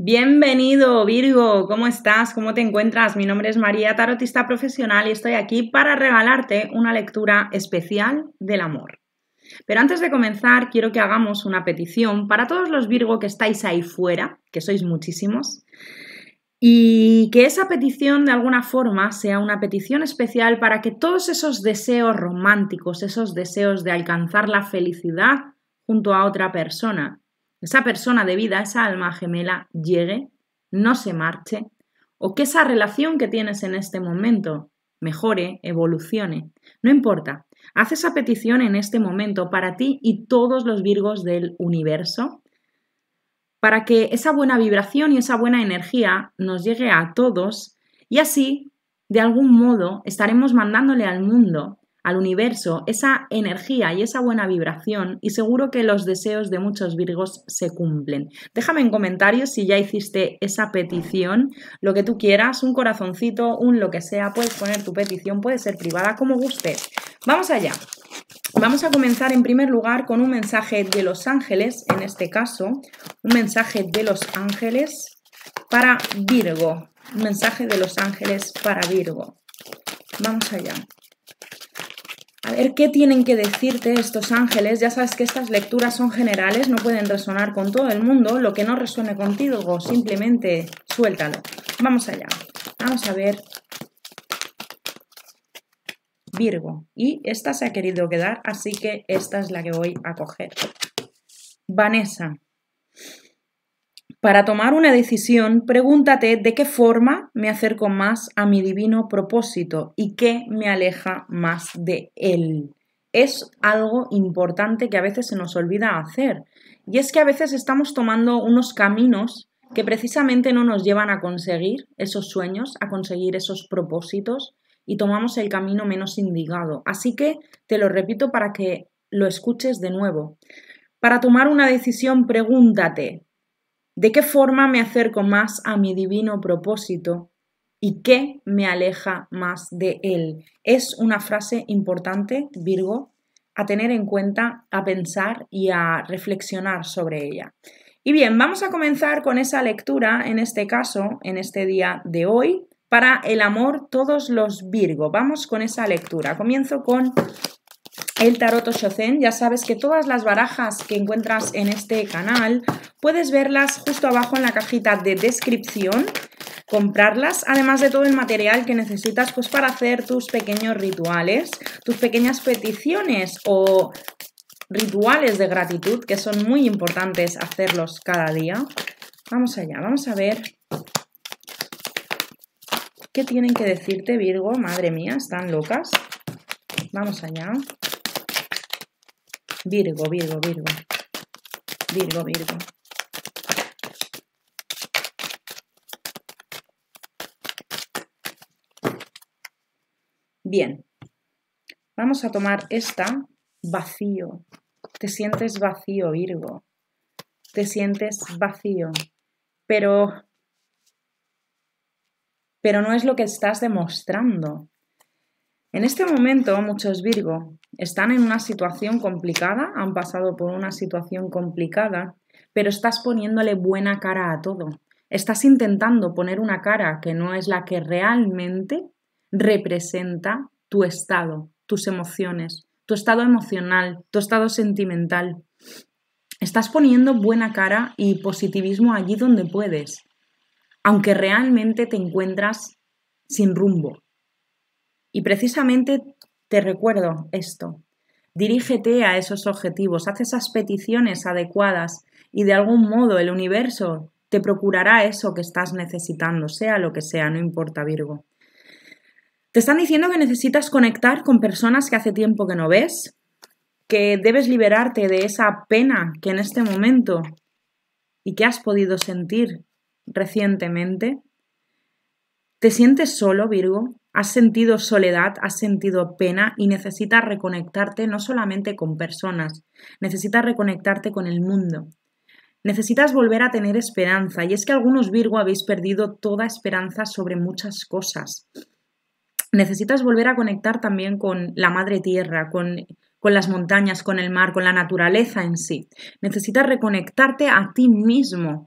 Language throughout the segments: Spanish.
Bienvenido Virgo, ¿cómo estás? ¿Cómo te encuentras? Mi nombre es María, tarotista profesional, y estoy aquí para regalarte una lectura especial del amor. Pero antes de comenzar, quiero que hagamos una petición para todos los Virgo que estáis ahí fuera, que sois muchísimos, y que esa petición de alguna forma sea una petición especial para que todos esos deseos románticos, esos deseos de alcanzar la felicidad junto a otra persona, esa persona de vida, esa alma gemela, llegue, no se marche, o que esa relación que tienes en este momento mejore, evolucione. No importa, haz esa petición en este momento para ti y todos los Virgos del universo, para que esa buena vibración y esa buena energía nos llegue a todos, y así, de algún modo, estaremos mandándole al mundo, al universo, esa energía y esa buena vibración, y seguro que los deseos de muchos Virgos se cumplen. Déjame en comentarios si ya hiciste esa petición, lo que tú quieras, un corazoncito, un lo que sea, puedes poner tu petición, puede ser privada, como gustes. Vamos allá. Vamos a comenzar en primer lugar con un mensaje de los ángeles, en este caso, un mensaje de los ángeles para Virgo, un mensaje de los ángeles para Virgo. Vamos allá. A ver qué tienen que decirte estos ángeles. Ya sabes que estas lecturas son generales, no pueden resonar con todo el mundo. Lo que no resuene contigo, simplemente suéltalo. Vamos allá. Vamos a ver. Virgo. Y esta se ha querido quedar, así que esta es la que voy a coger. Vanessa. Para tomar una decisión, pregúntate de qué forma me acerco más a mi divino propósito y qué me aleja más de él. Es algo importante que a veces se nos olvida hacer. Y es que a veces estamos tomando unos caminos que precisamente no nos llevan a conseguir esos sueños, a conseguir esos propósitos, y tomamos el camino menos indicado. Así que te lo repito para que lo escuches de nuevo. Para tomar una decisión, pregúntate: ¿de qué forma me acerco más a mi divino propósito y qué me aleja más de él? Es una frase importante, Virgo, a tener en cuenta, a pensar y a reflexionar sobre ella. Y bien, vamos a comenzar con esa lectura, en este caso, en este día de hoy, para el amor, todos los Virgo. Vamos con esa lectura. Comienzo con el Taroto Shosen. Ya sabes que todas las barajas que encuentras en este canal puedes verlas justo abajo en la cajita de descripción, comprarlas, además de todo el material que necesitas pues para hacer tus pequeños rituales, tus pequeñas peticiones o rituales de gratitud, que son muy importantes hacerlos cada día. Vamos allá, vamos a ver qué tienen que decirte, Virgo. Madre mía, están locas. Vamos allá. Virgo, Virgo, Virgo. Virgo, Virgo. Bien, vamos a tomar esta. Vacío. Te sientes vacío, Virgo. Te sientes vacío. Pero no es lo que estás demostrando. En este momento muchos Virgo están en una situación complicada, han pasado por una situación complicada, pero estás poniéndole buena cara a todo. Estás intentando poner una cara que no es la que realmente representa tu estado, tus emociones, tu estado emocional, tu estado sentimental. Estás poniendo buena cara y positivismo allí donde puedes, aunque realmente te encuentras sin rumbo. Y precisamente te recuerdo esto: dirígete a esos objetivos, haz esas peticiones adecuadas y de algún modo el universo te procurará eso que estás necesitando, sea lo que sea, no importa, Virgo. Te están diciendo que necesitas conectar con personas que hace tiempo que no ves, que debes liberarte de esa pena que en este momento y que has podido sentir recientemente. ¿Te sientes solo, Virgo? ¿Has sentido soledad? ¿Has sentido pena? Y necesitas reconectarte no solamente con personas, necesitas reconectarte con el mundo. Necesitas volver a tener esperanza, y es que algunos Virgo habéis perdido toda esperanza sobre muchas cosas. Necesitas volver a conectar también con la madre tierra, con las montañas, con el mar, con la naturaleza en sí. Necesitas reconectarte a ti mismo.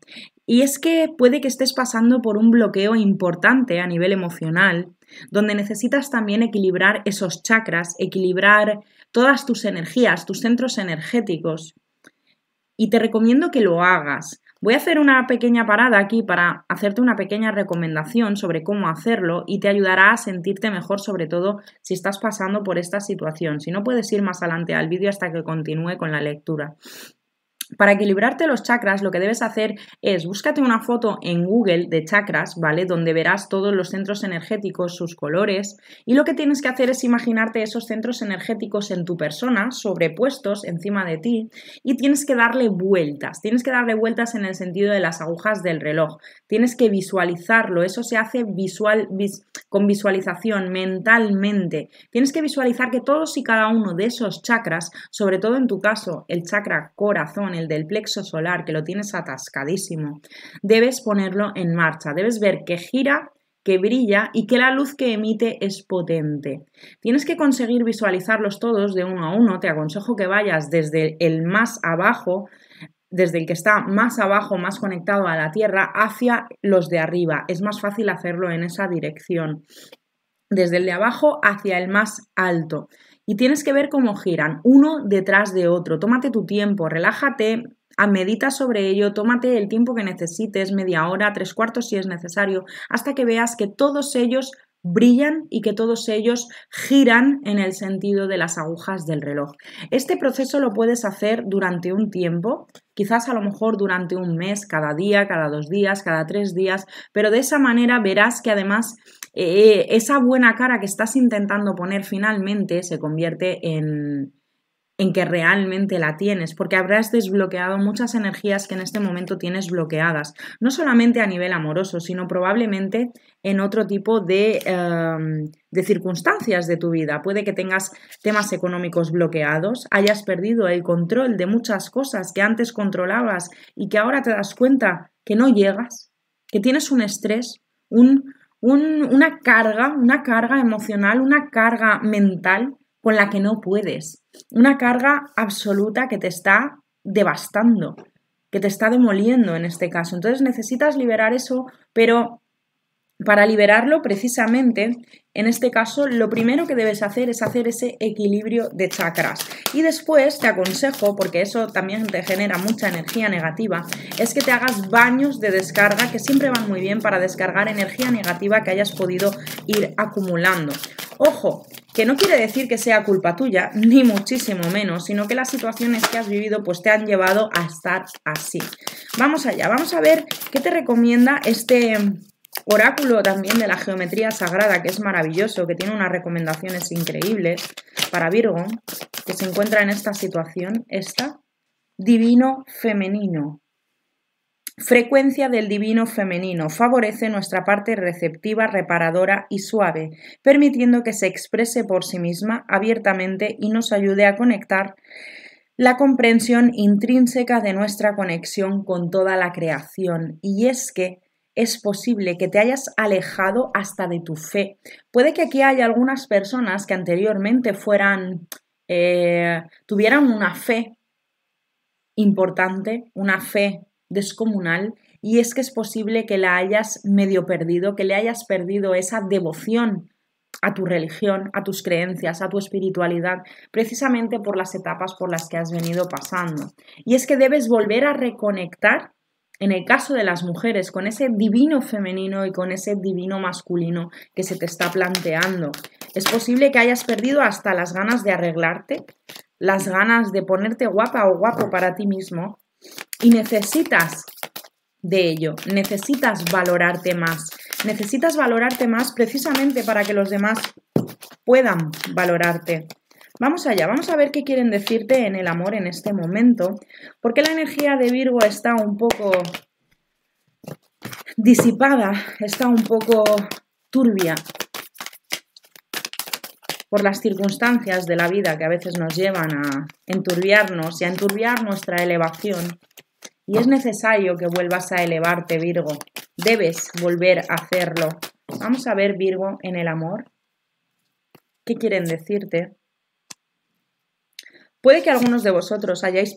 Y es que puede que estés pasando por un bloqueo importante a nivel emocional, donde necesitas también equilibrar esos chakras, equilibrar todas tus energías, tus centros energéticos. Y te recomiendo que lo hagas. Voy a hacer una pequeña parada aquí para hacerte una pequeña recomendación sobre cómo hacerlo y te ayudará a sentirte mejor, sobre todo si estás pasando por esta situación. Si no, puedes ir más adelante al vídeo hasta que continúe con la lectura. Para equilibrarte los chakras, lo que debes hacer es búscate una foto en Google de chakras, ¿vale? Donde verás todos los centros energéticos, sus colores, y lo que tienes que hacer es imaginarte esos centros energéticos en tu persona, sobrepuestos encima de ti, y tienes que darle vueltas en el sentido de las agujas del reloj, tienes que visualizarlo, eso se hace con visualización, mentalmente, tienes que visualizar que todos y cada uno de esos chakras, sobre todo en tu caso, el chakra corazón, el del plexo solar, que lo tienes atascadísimo, debes ponerlo en marcha, debes ver que gira, que brilla y que la luz que emite es potente. Tienes que conseguir visualizarlos todos de uno a uno, te aconsejo que vayas desde el más abajo, desde el que está más abajo, más conectado a la tierra, hacia los de arriba, es más fácil hacerlo en esa dirección, desde el de abajo hacia el más alto. Y tienes que ver cómo giran, uno detrás de otro. Tómate tu tiempo, relájate, medita sobre ello, tómate el tiempo que necesites, media hora, 3/4 si es necesario, hasta que veas que todos ellos brillan y que todos ellos giran en el sentido de las agujas del reloj. Este proceso lo puedes hacer durante un tiempo, quizás a lo mejor durante un mes, cada día, cada 2 días, cada 3 días, pero de esa manera verás que además esa buena cara que estás intentando poner finalmente se convierte en que realmente la tienes, porque habrás desbloqueado muchas energías que en este momento tienes bloqueadas, no solamente a nivel amoroso, sino probablemente en otro tipo de circunstancias de tu vida. Puede que tengas temas económicos bloqueados, hayas perdido el control de muchas cosas que antes controlabas y que ahora te das cuenta que no llegas, que tienes un estrés, una carga emocional, una carga mental con la que no puedes, una carga absoluta que te está devastando, que te está demoliendo en este caso. Entonces necesitas liberar eso, pero para liberarlo precisamente, en este caso, lo primero que debes hacer es hacer ese equilibrio de chakras. Y después te aconsejo, porque eso también te genera mucha energía negativa, es que te hagas baños de descarga, que siempre van muy bien para descargar energía negativa que hayas podido ir acumulando. Ojo, que no quiere decir que sea culpa tuya, ni muchísimo menos, sino que las situaciones que has vivido pues te han llevado a estar así. Vamos allá, vamos a ver qué te recomienda este oráculo también de la geometría sagrada, que es maravilloso, que tiene unas recomendaciones increíbles para Virgo, que se encuentra en esta situación, esta, divino femenino. Frecuencia del divino femenino favorece nuestra parte receptiva, reparadora y suave, permitiendo que se exprese por sí misma abiertamente y nos ayude a conectar la comprensión intrínseca de nuestra conexión con toda la creación. Y es que es posible que te hayas alejado hasta de tu fe. Puede que aquí haya algunas personas que anteriormente tuvieran una fe importante, una fe descomunal, y es que es posible que la hayas medio perdido, que le hayas perdido esa devoción a tu religión, a tus creencias, a tu espiritualidad, precisamente por las etapas por las que has venido pasando. Y es que debes volver a reconectar, en el caso de las mujeres, con ese divino femenino y con ese divino masculino que se te está planteando. Es posible que hayas perdido hasta las ganas de arreglarte, las ganas de ponerte guapa o guapo para ti mismo, y necesitas de ello, necesitas valorarte más precisamente para que los demás puedan valorarte. Vamos allá, vamos a ver qué quieren decirte en el amor en este momento, porque la energía de Virgo está un poco disipada, está un poco turbia por las circunstancias de la vida que a veces nos llevan a enturbiarnos y a enturbiar nuestra elevación. Y es necesario que vuelvas a elevarte, Virgo. Debes volver a hacerlo. Vamos a ver, Virgo, en el amor, ¿qué quieren decirte? Puede que algunos de vosotros hayáis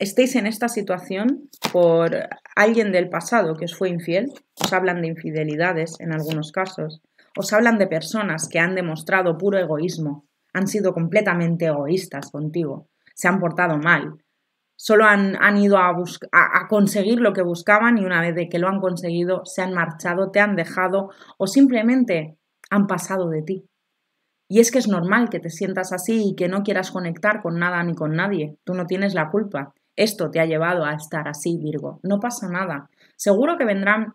estéis en esta situación por alguien del pasado que os fue infiel. Os hablan de infidelidades en algunos casos. Os hablan de personas que han demostrado puro egoísmo. Han sido completamente egoístas contigo. Se han portado mal. Solo han ido a conseguir lo que buscaban y una vez de que lo han conseguido se han marchado, te han dejado o simplemente han pasado de ti. Y es que es normal que te sientas así y que no quieras conectar con nada ni con nadie. Tú no tienes la culpa. Esto te ha llevado a estar así, Virgo. No pasa nada. Seguro que vendrán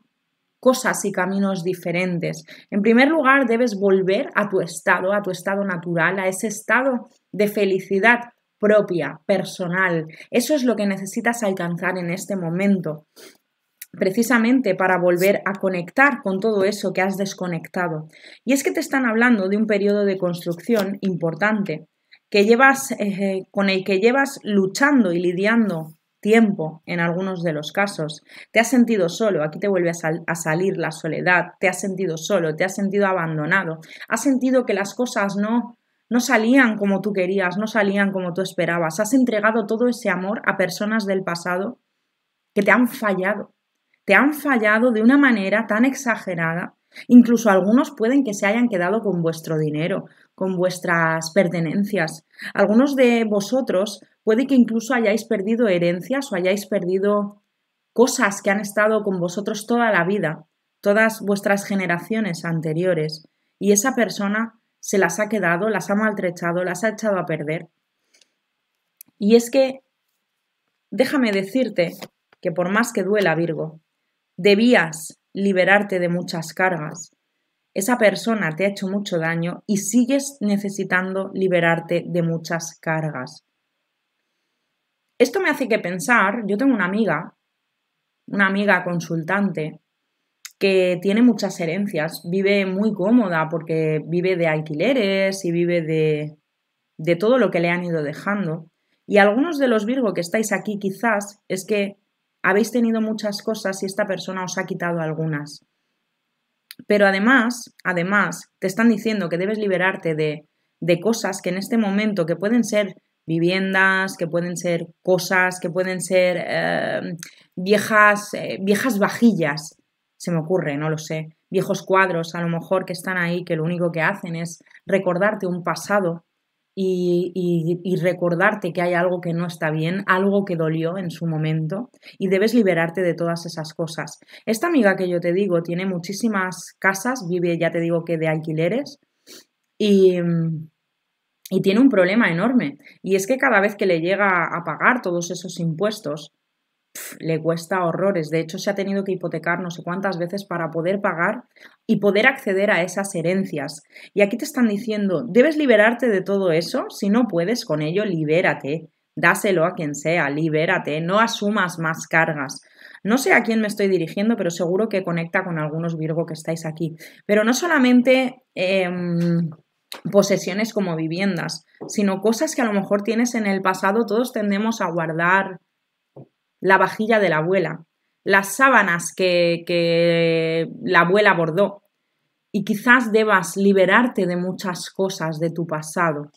cosas y caminos diferentes. En primer lugar, debes volver a tu estado natural, a ese estado de felicidad propia, personal. Eso es lo que necesitas alcanzar en este momento. Precisamente para volver a conectar con todo eso que has desconectado. Y es que te están hablando de un periodo de construcción importante que llevas, con el que llevas luchando y lidiando tiempo en algunos de los casos. Te has sentido solo, aquí te vuelve a salir la soledad, te has sentido solo, te has sentido abandonado, has sentido que las cosas no salían como tú querías, no salían como tú esperabas, has entregado todo ese amor a personas del pasado que te han fallado. Te han fallado de una manera tan exagerada, incluso algunos pueden que se hayan quedado con vuestro dinero, con vuestras pertenencias. Algunos de vosotros puede que incluso hayáis perdido herencias o hayáis perdido cosas que han estado con vosotros toda la vida, todas vuestras generaciones anteriores, y esa persona se las ha quedado, las ha maltratado, las ha echado a perder. Y es que, déjame decirte que por más que duela, Virgo, debías liberarte de muchas cargas. Esa persona te ha hecho mucho daño y sigues necesitando liberarte de muchas cargas. Esto me hace que pensar, yo tengo una amiga consultante que tiene muchas herencias, vive muy cómoda porque vive de alquileres y vive de todo lo que le han ido dejando. Y algunos de los Virgo que estáis aquí quizás es que habéis tenido muchas cosas y esta persona os ha quitado algunas. Pero además, te están diciendo que debes liberarte de cosas que en este momento, que pueden ser viviendas, que pueden ser cosas, que pueden ser viejas vajillas, se me ocurre, no lo sé, viejos cuadros a lo mejor que están ahí, que lo único que hacen es recordarte un pasado y recordarte que hay algo que no está bien, algo que dolió en su momento y debes liberarte de todas esas cosas. Esta amiga que yo te digo tiene muchísimas casas, vive ya te digo que de alquileres y tiene un problema enorme y es que cada vez que le llega a pagar todos esos impuestos le cuesta horrores, de hecho se ha tenido que hipotecar no sé cuántas veces para poder pagar y poder acceder a esas herencias. Y aquí te están diciendo, debes liberarte de todo eso, si no puedes con ello, libérate, dáselo a quien sea, libérate, no asumas más cargas. No sé a quién me estoy dirigiendo, pero seguro que conecta con algunos Virgo que estáis aquí. Pero no solamente posesiones como viviendas, sino cosas que a lo mejor tienes en el pasado, todos tendemos a guardar la vajilla de la abuela, las sábanas que la abuela bordó. Y quizás debas liberarte de muchas cosas de tu pasado.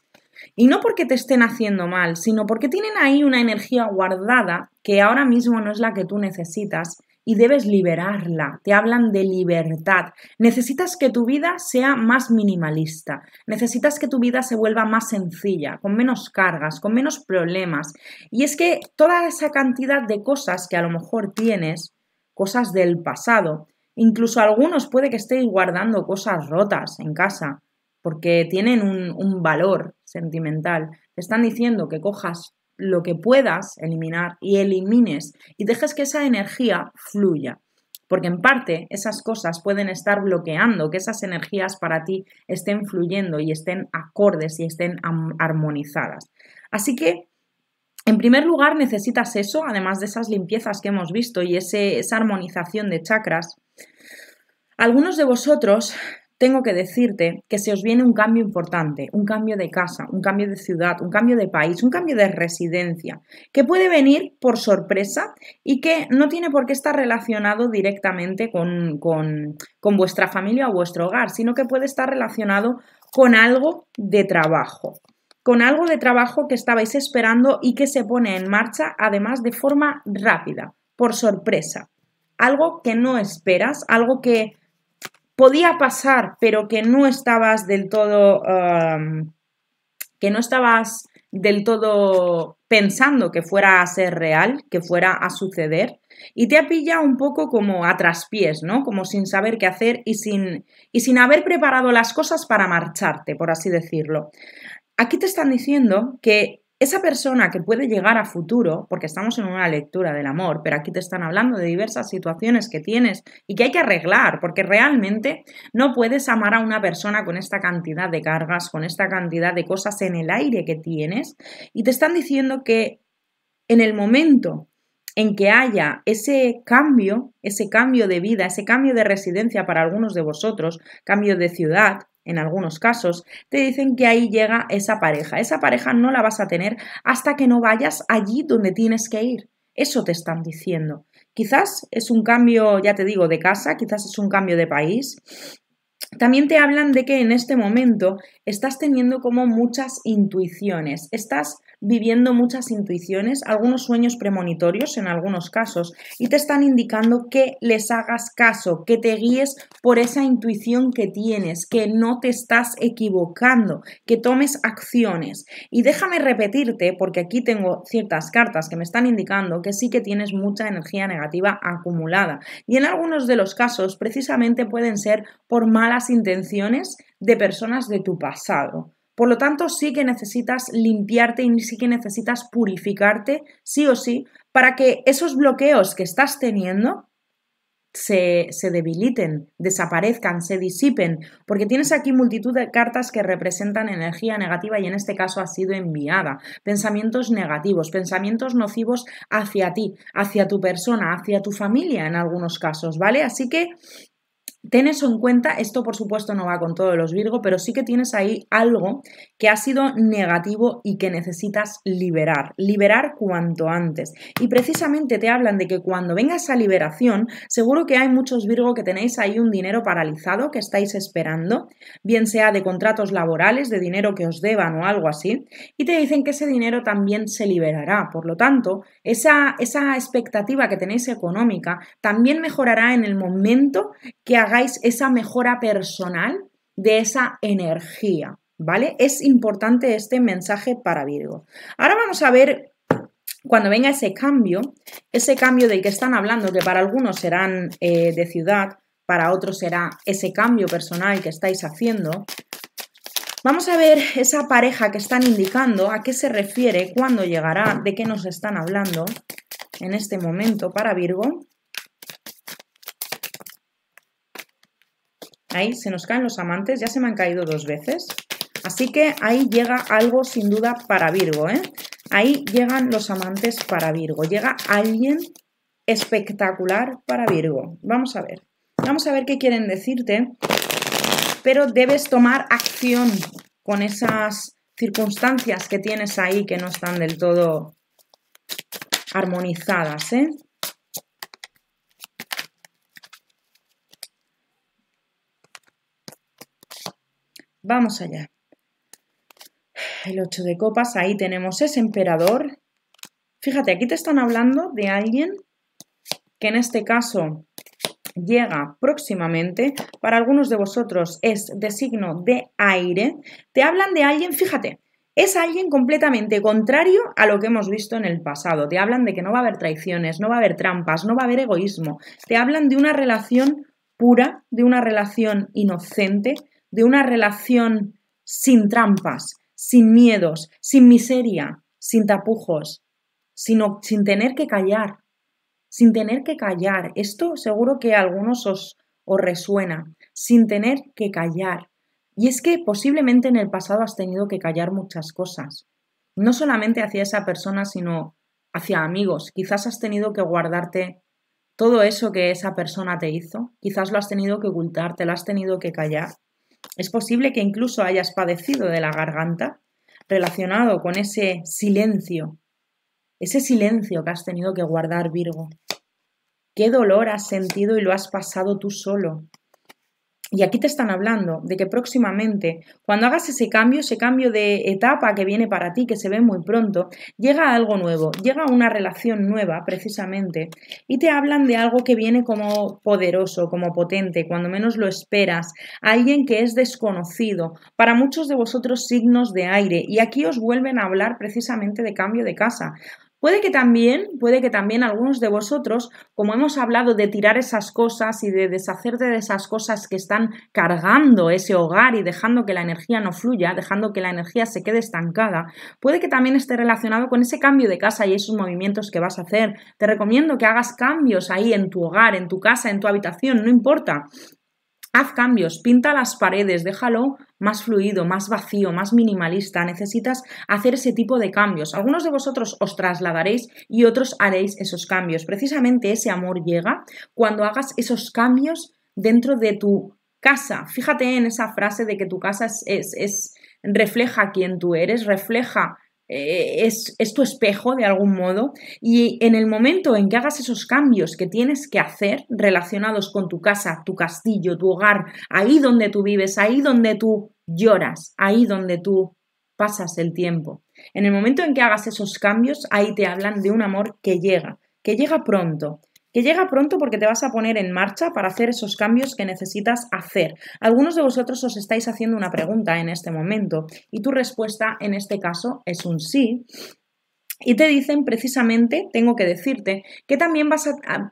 Y no porque te estén haciendo mal, sino porque tienen ahí una energía guardada que ahora mismo no es la que tú necesitas y debes liberarla. Te hablan de libertad. Necesitas que tu vida sea más minimalista. Necesitas que tu vida se vuelva más sencilla, con menos cargas, con menos problemas. Y es que toda esa cantidad de cosas que a lo mejor tienes, cosas del pasado, incluso algunos puede que estéis guardando cosas rotas en casa, porque tienen un valor sentimental. Te están diciendo que cojas lo que puedas eliminar y elimines y dejes que esa energía fluya, porque en parte esas cosas pueden estar bloqueando que esas energías para ti estén fluyendo y estén acordes y estén armonizadas. Así que en primer lugar necesitas eso, además de esas limpiezas que hemos visto y esa armonización de chakras. Algunos de vosotros tengo que decirte que se os viene un cambio importante, un cambio de casa, un cambio de ciudad, un cambio de país, un cambio de residencia, que puede venir por sorpresa y que no tiene por qué estar relacionado directamente con vuestra familia o vuestro hogar, sino que puede estar relacionado con algo de trabajo, con algo de trabajo que estabais esperando y que se pone en marcha, además de forma rápida, por sorpresa. Algo que no esperas, algo que podía pasar, pero que no estabas del todo, pensando que fuera a ser real, que fuera a suceder, y te ha pillado un poco como a traspiés, ¿no? Como sin saber qué hacer y sin haber preparado las cosas para marcharte, por así decirlo. Aquí te están diciendo que esa persona que puede llegar a futuro, porque estamos en una lectura del amor, pero aquí te están hablando de diversas situaciones que tienes y que hay que arreglar, porque realmente no puedes amar a una persona con esta cantidad de cargas, con esta cantidad de cosas en el aire que tienes, y te están diciendo que en el momento en que haya ese cambio de vida, ese cambio de residencia para algunos de vosotros, cambio de ciudad, en algunos casos, te dicen que ahí llega esa pareja. Esa pareja no la vas a tener hasta que no vayas allí donde tienes que ir. Eso te están diciendo. Quizás es un cambio, ya te digo, de casa, quizás es un cambio de país. También te hablan de que en este momento estás teniendo como muchas intuiciones, estás viviendo muchas intuiciones, algunos sueños premonitorios en algunos casos, y te están indicando que les hagas caso, que te guíes por esa intuición que tienes, que no te estás equivocando, que tomes acciones. Y déjame repetirte, porque aquí tengo ciertas cartas que me están indicando que sí que tienes mucha energía negativa acumulada, y en algunos de los casos precisamente pueden ser por malas intenciones de personas de tu pasado. Por lo tanto, sí que necesitas limpiarte y sí que necesitas purificarte, sí o sí, para que esos bloqueos que estás teniendo se debiliten, desaparezcan, se disipen, porque tienes aquí multitud de cartas que representan energía negativa y en este caso ha sido enviada. Pensamientos negativos, pensamientos nocivos hacia ti, hacia tu persona, hacia tu familia en algunos casos, ¿vale? Así que ten eso en cuenta. Esto por supuesto no va con todos los Virgo, pero sí que tienes ahí algo que ha sido negativo y que necesitas liberar cuanto antes. Y precisamente te hablan de que cuando venga esa liberación, seguro que hay muchos Virgo que tenéis ahí un dinero paralizado que estáis esperando, bien sea de contratos laborales, de dinero que os deban o algo así, y te dicen que ese dinero también se liberará. Por lo tanto, esa expectativa que tenéis económica también mejorará en el momento que hagáis esa mejora personal de esa energía, ¿vale? Es importante este mensaje para Virgo. Ahora vamos a ver cuando venga ese cambio del que están hablando, que para algunos serán de ciudad, para otros será ese cambio personal que estáis haciendo. Vamos a ver esa pareja que están indicando, a qué se refiere, cuándo llegará, de qué nos están hablando en este momento para Virgo. Ahí se nos caen los amantes, ya se me han caído dos veces. Así que ahí llega algo sin duda para Virgo, ¿eh? Ahí llegan los amantes para Virgo. Llega alguien espectacular para Virgo. Vamos a ver qué quieren decirte. Pero debes tomar acción con esas circunstancias que tienes ahí que no están del todo armonizadas, ¿eh? Vamos allá. El 8 de copas, ahí tenemos ese emperador. Fíjate, aquí te están hablando de alguien que en este caso llega próximamente. Para algunos de vosotros es de signo de aire. Te hablan de alguien, fíjate, es alguien completamente contrario a lo que hemos visto en el pasado. Te hablan de que no va a haber traiciones, no va a haber trampas, no va a haber egoísmo. Te hablan de una relación pura, de una relación inocente, de una relación sin trampas, sin miedos, sin miseria, sin tapujos, sin tener que callar, sin tener que callar. Esto seguro que a algunos os resuena, sin tener que callar. Y es que posiblemente en el pasado has tenido que callar muchas cosas, no solamente hacia esa persona, sino hacia amigos. Quizás has tenido que guardarte todo eso que esa persona te hizo, quizás lo has tenido que ocultar, te lo has tenido que callar. Es posible que incluso hayas padecido de la garganta relacionado con ese silencio que has tenido que guardar, Virgo. Qué dolor has sentido y lo has pasado tú solo. Y aquí te están hablando de que próximamente, cuando hagas ese cambio de etapa que viene para ti, que se ve muy pronto, llega algo nuevo, llega una relación nueva precisamente, y te hablan de algo que viene como poderoso, como potente, cuando menos lo esperas, alguien que es desconocido, para muchos de vosotros signos de aire, y aquí os vuelven a hablar precisamente de cambio de casa. Puede que también algunos de vosotros, como hemos hablado de tirar esas cosas y de deshacerte de esas cosas que están cargando ese hogar y dejando que la energía no fluya, dejando que la energía se quede estancada, puede que también esté relacionado con ese cambio de casa y esos movimientos que vas a hacer. Te recomiendo que hagas cambios ahí en tu hogar, en tu casa, en tu habitación, no importa. Haz cambios, pinta las paredes, déjalo más fluido, más vacío, más minimalista. Necesitas hacer ese tipo de cambios. Algunos de vosotros os trasladaréis y otros haréis esos cambios. Precisamente ese amor llega cuando hagas esos cambios dentro de tu casa. Fíjate en esa frase de que tu casa refleja quién tú eres, refleja... Es tu espejo de algún modo, y en el momento en que hagas esos cambios que tienes que hacer relacionados con tu casa, tu castillo, tu hogar, ahí donde tú vives, ahí donde tú lloras, ahí donde tú pasas el tiempo, en el momento en que hagas esos cambios, ahí te hablan de un amor que llega pronto porque te vas a poner en marcha para hacer esos cambios que necesitas hacer. Algunos de vosotros os estáis haciendo una pregunta en este momento y tu respuesta en este caso es un sí. Y te dicen precisamente, tengo que decirte, que también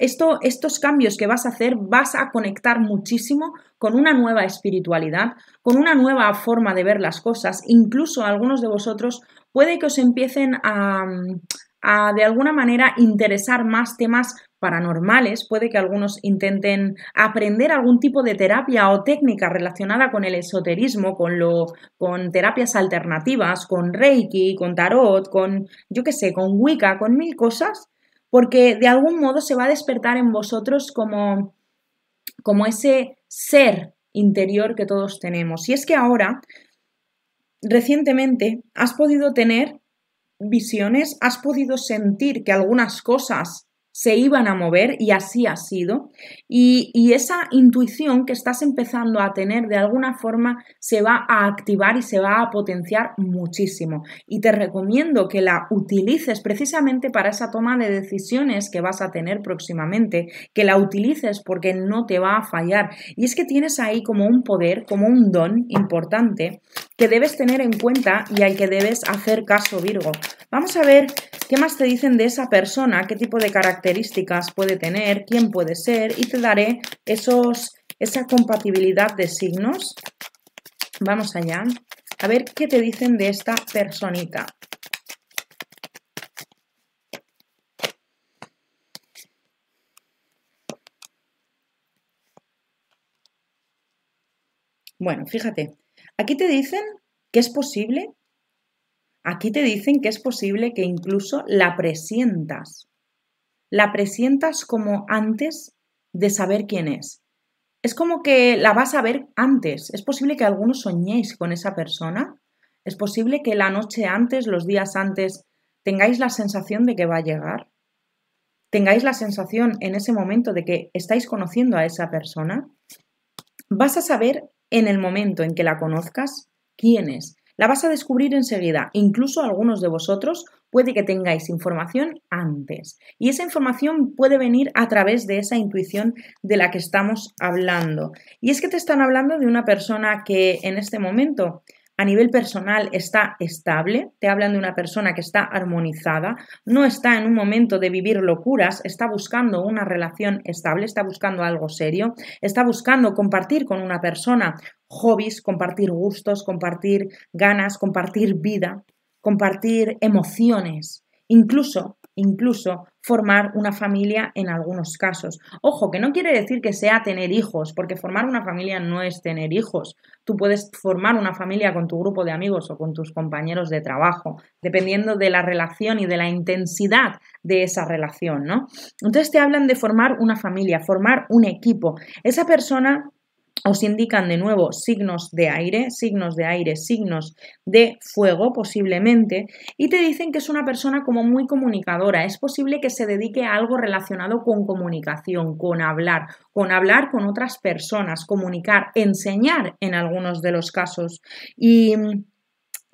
estos cambios que vas a hacer, vas a conectar muchísimo con una nueva espiritualidad, con una nueva forma de ver las cosas. Incluso algunos de vosotros puede que os empiecen a de alguna manera interesar más temas paranormales, puede que algunos intenten aprender algún tipo de terapia o técnica relacionada con el esoterismo, con terapias alternativas, con Reiki, con tarot, con yo qué sé, con Wicca, con mil cosas, porque de algún modo se va a despertar en vosotros como ese ser interior que todos tenemos. Y es que ahora, recientemente, has podido tener visiones, has podido sentir que algunas cosas se iban a mover y así ha sido, y esa intuición que estás empezando a tener de alguna forma se va a activar y se va a potenciar muchísimo, y te recomiendo que la utilices precisamente para esa toma de decisiones que vas a tener próximamente, que la utilices porque no te va a fallar. Y es que tienes ahí como un poder, como un don importante que debes tener en cuenta y al que debes hacer caso, Virgo. Vamos a ver qué más te dicen de esa persona, qué tipo de características puede tener, quién puede ser, y te daré esa compatibilidad de signos. Vamos allá, a ver qué te dicen de esta personita. Bueno, fíjate. Aquí te dicen que es posible, que incluso la presientas como antes de saber quién es. Es como que la vas a ver antes. Es posible que algunos soñéis con esa persona, es posible que la noche antes, los días antes, tengáis la sensación de que va a llegar, tengáis la sensación en ese momento de que estáis conociendo a esa persona. Vas a saber en el momento en que la conozcas quién es. La vas a descubrir enseguida. Incluso algunos de vosotros puede que tengáis información antes. Y esa información puede venir a través de esa intuición de la que estamos hablando. Y es que te están hablando de una persona que en este momento a nivel personal está estable, te hablan de una persona que está armonizada, no está en un momento de vivir locuras, está buscando una relación estable, está buscando algo serio, está buscando compartir con una persona hobbies, compartir gustos, compartir ganas, compartir vida, compartir emociones, incluso formar una familia en algunos casos. Ojo, que no quiere decir que sea tener hijos, porque formar una familia no es tener hijos. Tú puedes formar una familia con tu grupo de amigos o con tus compañeros de trabajo, dependiendo de la relación y de la intensidad de esa relación, ¿no? Entonces te hablan de formar una familia, formar un equipo. Esa persona os indican de nuevo signos de aire, signos de fuego posiblemente, y te dicen que es una persona como muy comunicadora. Es posible que se dedique a algo relacionado con comunicación, con hablar con otras personas, comunicar, enseñar en algunos de los casos. Y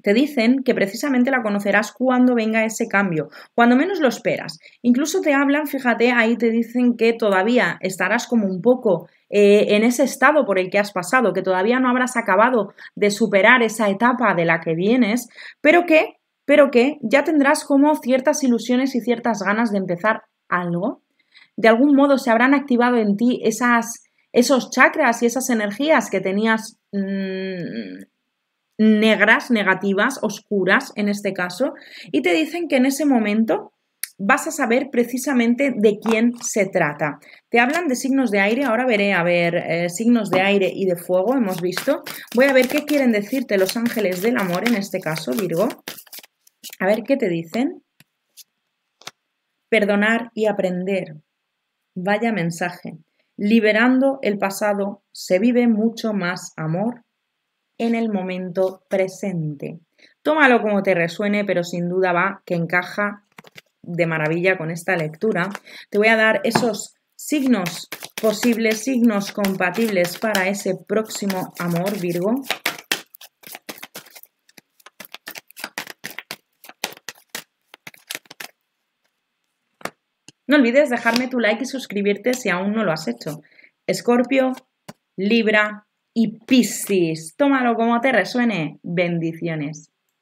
te dicen que precisamente la conocerás cuando venga ese cambio, cuando menos lo esperas. Incluso te hablan, fíjate, ahí te dicen que todavía estarás como un poco en ese estado por el que has pasado, que todavía no habrás acabado de superar esa etapa de la que vienes, pero que ya tendrás como ciertas ilusiones y ciertas ganas de empezar algo. De algún modo se habrán activado en ti esos chakras y esas energías que tenías negras, negativas, oscuras en este caso, y te dicen que en ese momento vas a saber precisamente de quién se trata. Te hablan de signos de aire, ahora veré a ver signos de aire y de fuego, hemos visto. Voy a ver qué quieren decirte los ángeles del amor en este caso, Virgo. A ver qué te dicen. Perdonar y aprender. Vaya mensaje. Liberando el pasado se vive mucho más amor en el momento presente. Tómalo como te resuene, pero sin duda va que encaja de maravilla con esta lectura. Te voy a dar esos signos posibles, signos compatibles para ese próximo amor, Virgo. No olvides dejarme tu like y suscribirte si aún no lo has hecho. Escorpio, Libra y Piscis. Tómalo como te resuene. Bendiciones.